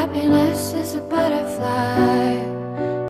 Happiness is a